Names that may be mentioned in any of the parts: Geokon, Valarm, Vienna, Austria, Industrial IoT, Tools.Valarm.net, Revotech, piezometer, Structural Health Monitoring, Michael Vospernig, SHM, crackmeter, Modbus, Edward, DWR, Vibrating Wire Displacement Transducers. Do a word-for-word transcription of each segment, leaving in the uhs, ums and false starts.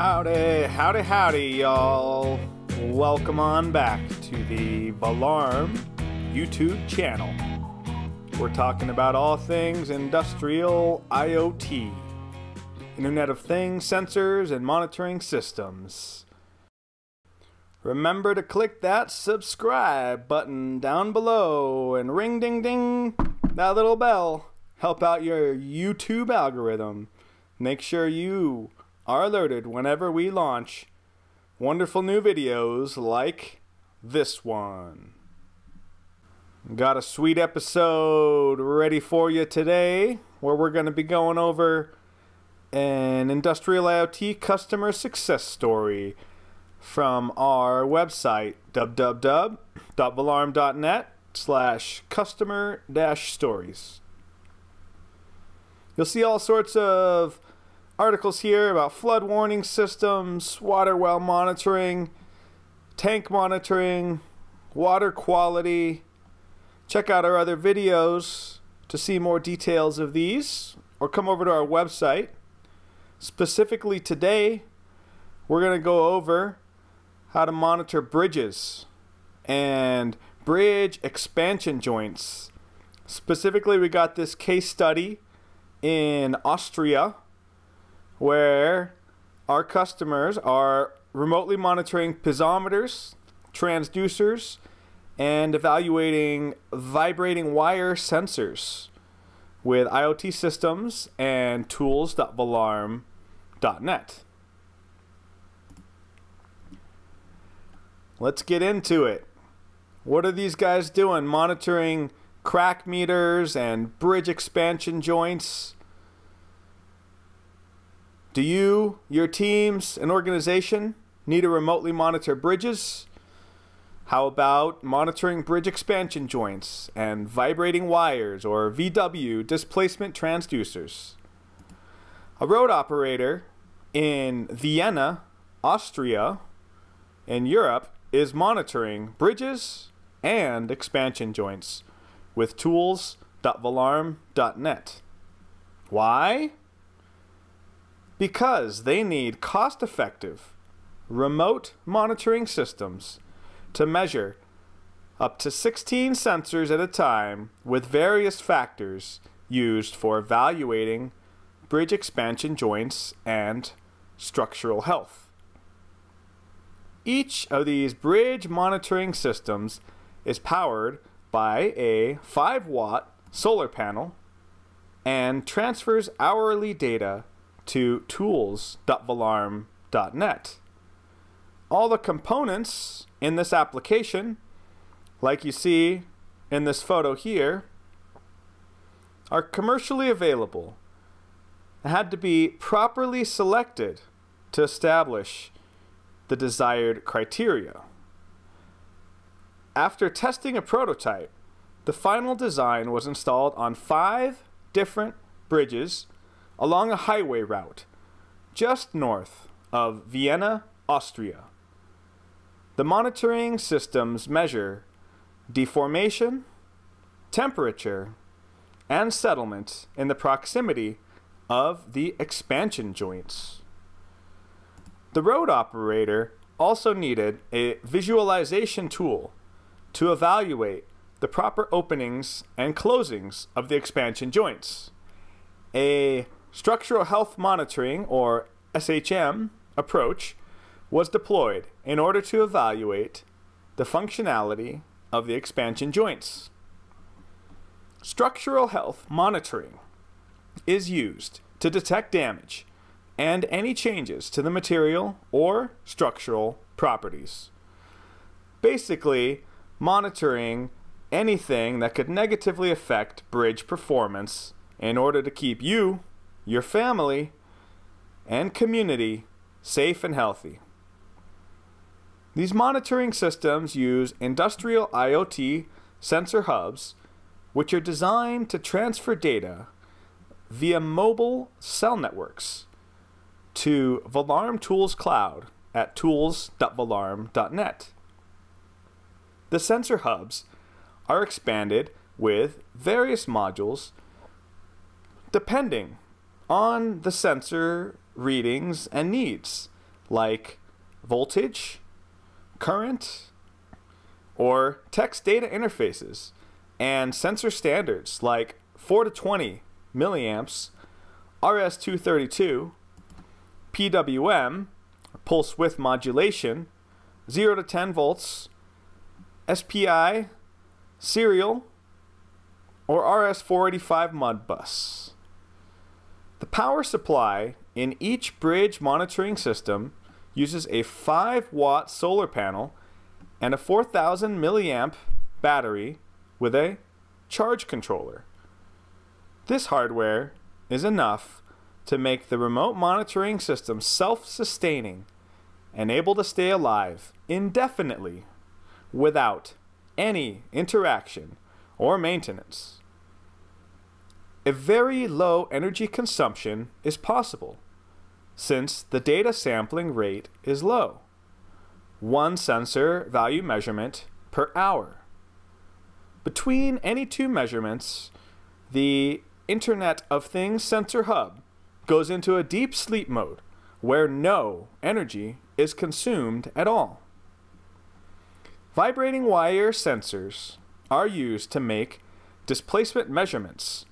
Howdy, howdy, howdy, y'all. Welcome on back to the Valarm YouTube channel. We're talking about all things industrial I O T, Internet of Things, sensors, and monitoring systems. Remember to click that subscribe button down below and ring ding ding that little bell. Help out your YouTube algorithm. Make sure you are alerted whenever we launch wonderful new videos like this one. Got a sweet episode ready for you today where we're going to be going over an industrial I O T customer success story from our website w w w dot valarm dot net slash customer dash stories. You'll see all sorts of articles here about flood warning systems, water well monitoring, tank monitoring, water quality. Check out our other videos to see more details of these, or come over to our website. Specifically today, we're going to go over how to monitor bridges and bridge expansion joints. Specifically, we got this case study in Austria, where our customers are remotely monitoring piezometers, transducers, and evaluating vibrating wire sensors with I O T systems and tools dot valarm dot net. Let's get into it. What are these guys doing? Monitoring crack meters and bridge expansion joints. Do you, your teams, and organization need to remotely monitor bridges? How about monitoring bridge expansion joints and vibrating wires, or V W, displacement transducers? A road operator in Vienna, Austria, in Europe, is monitoring bridges and expansion joints with tools dot valarm dot net. Why? Because they need cost-effective remote monitoring systems to measure up to sixteen sensors at a time with various factors used for evaluating bridge expansion joints and structural health. Each of these bridge monitoring systems is powered by a five watt solar panel and transfers hourly data to tools dot valarm dot net. All the components in this application, like you see in this photo here, are commercially available and had to be properly selected to establish the desired criteria. After testing a prototype, the final design was installed on five different bridges along a highway route just north of Vienna, Austria. The monitoring systems measure deformation, temperature, and settlement in the proximity of the expansion joints. The road operator also needed a visualization tool to evaluate the proper openings and closings of the expansion joints. A structural health monitoring, or S H M, approach was deployed in order to evaluate the functionality of the expansion joints. Structural health monitoring is used to detect damage and any changes to the material or structural properties. Basically, monitoring anything that could negatively affect bridge performance in order to keep you, your family, and community safe and healthy. These monitoring systems use industrial I O T sensor hubs, which are designed to transfer data via mobile cell networks to Valarm Tools Cloud at tools dot valarm dot net. The sensor hubs are expanded with various modules depending on the sensor readings and needs like voltage, current, or text data interfaces, and sensor standards like four to twenty milliamps, R S two thirty-two, P W M, pulse width modulation, zero to ten volts, S P I, serial, or R S four eighty-five Modbus. The power supply in each bridge monitoring system uses a five watt solar panel and a four thousand milliamp battery with a charge controller. This hardware is enough to make the remote monitoring system self-sustaining and able to stay alive indefinitely without any interaction or maintenance. A very low energy consumption is possible since the data sampling rate is low, one sensor value measurement per hour. Between any two measurements, the Internet of Things sensor hub goes into a deep sleep mode where no energy is consumed at all. Vibrating wire sensors are used to make displacement measurements,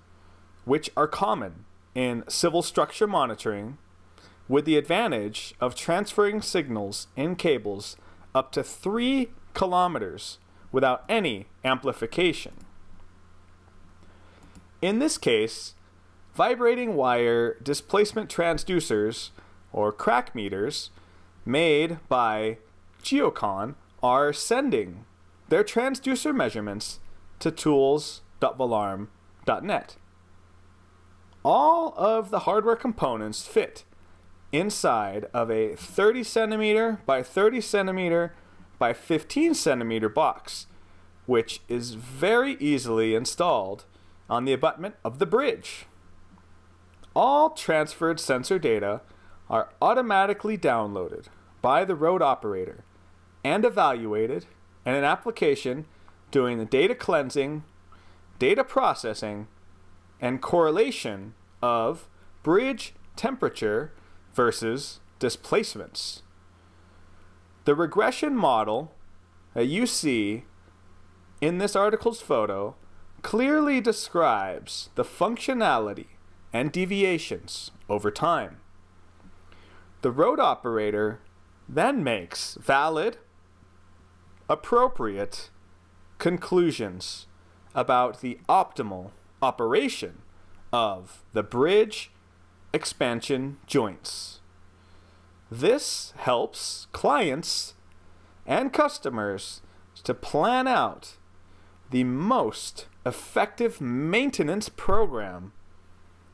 which are common in civil structure monitoring, with the advantage of transferring signals in cables up to three kilometers without any amplification. In this case, vibrating wire displacement transducers, or crack meters, made by Geokon are sending their transducer measurements to Tools dot Valarm dot net. All of the hardware components fit inside of a thirty centimeter by thirty centimeter by fifteen centimeter box, which is very easily installed on the abutment of the bridge. All transferred sensor data are automatically downloaded by the road operator and evaluated in an application doing the data cleansing, data processing, and correlation of bridge temperature versus displacements. The regression model that you see in this article's photo clearly describes the functionality and deviations over time. The road operator then makes valid, appropriate conclusions about the optimal operation of the bridge expansion joints. This helps clients and customers to plan out the most effective maintenance program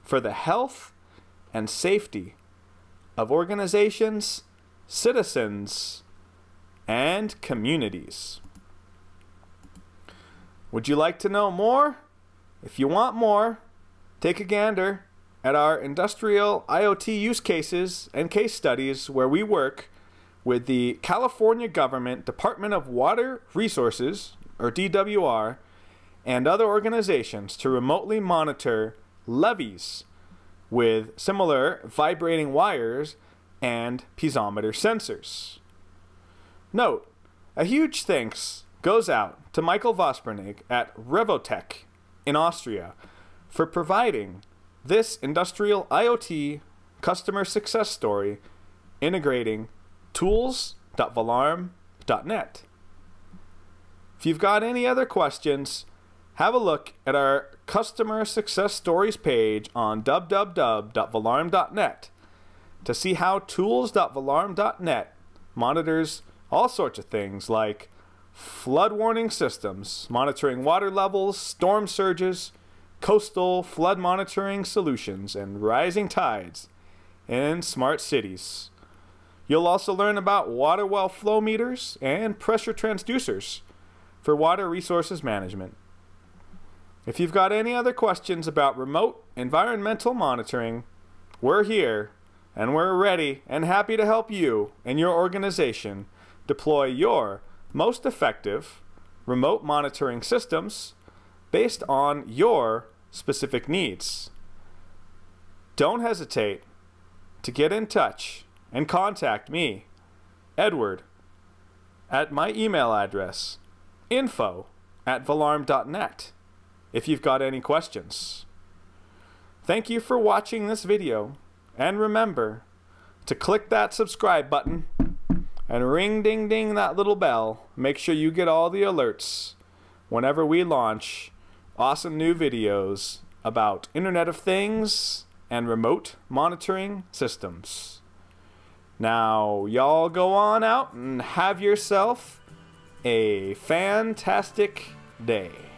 for the health and safety of organizations, citizens, and communities. Would you like to know more? If you want more, take a gander at our industrial I O T use cases and case studies where we work with the California government Department of Water Resources, or D W R, and other organizations to remotely monitor levees with similar vibrating wires and piezometer sensors. Note, a huge thanks goes out to Michael Vospernig at Revotech in Austria for providing this industrial I O T customer success story integrating tools dot Valarm dot net. If you've got any other questions, have a look at our customer success stories page on w w w dot valarm dot net to see how tools dot valarm dot net monitors all sorts of things like flood warning systems, monitoring water levels, storm surges, coastal flood monitoring solutions, and rising tides in smart cities. You'll also learn about water well flow meters and pressure transducers for water resources management. If you've got any other questions about remote environmental monitoring, we're here and we're ready and happy to help you and your organization deploy your most effective remote monitoring systems based on your specific needs. Don't hesitate to get in touch and contact me, Edward, at my email address, info at Valarm dot net, if you've got any questions. Thank you for watching this video, and remember to click that subscribe button and ring ding ding that little bell. Make sure you get all the alerts whenever we launch awesome new videos about Internet of Things and remote monitoring systems. Now, y'all go on out and have yourself a fantastic day.